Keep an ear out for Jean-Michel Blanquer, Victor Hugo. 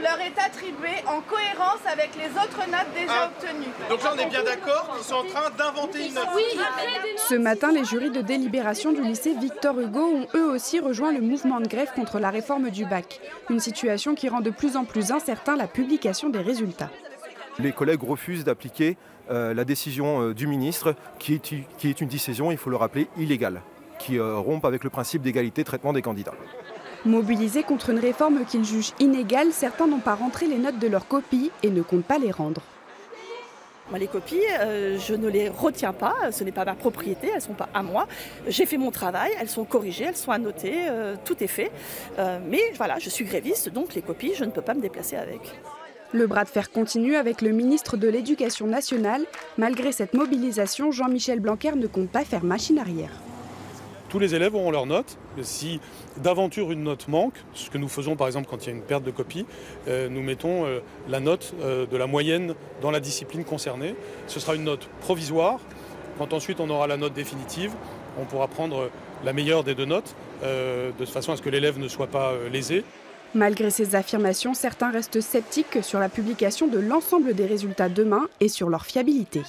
leur est attribuée en cohérence avec les autres notes déjà obtenues. Donc là, on est bien d'accord qu'ils sont en train d'inventer une note. Ce matin, les jurys de délibération du lycée Victor Hugo ont eux aussi rejoint le mouvement de grève contre la réforme du bac. Une situation qui rend de plus en plus incertain la publication des résultats. Les collègues refusent d'appliquer la décision du ministre, qui est une décision, il faut le rappeler, illégale, qui rompt avec le principe d'égalité de traitement des candidats. Mobilisés contre une réforme qu'ils jugent inégale, certains n'ont pas rentré les notes de leurs copies et ne comptent pas les rendre. Moi, les copies, je ne les retiens pas, ce n'est pas ma propriété, elles ne sont pas à moi. J'ai fait mon travail, elles sont corrigées, elles sont annotées, tout est fait. Mais voilà, je suis gréviste, donc les copies, je ne peux pas me déplacer avec. Le bras de fer continue avec le ministre de l'Éducation nationale. Malgré cette mobilisation, Jean-Michel Blanquer ne compte pas faire machine arrière. Tous les élèves auront leurs notes. Si d'aventure une note manque, ce que nous faisons par exemple quand il y a une perte de copie, nous mettons la note de la moyenne dans la discipline concernée. Ce sera une note provisoire. Quand ensuite on aura la note définitive, on pourra prendre la meilleure des deux notes, de façon à ce que l'élève ne soit pas lésé. Malgré ces affirmations, certains restent sceptiques sur la publication de l'ensemble des résultats demain et sur leur fiabilité.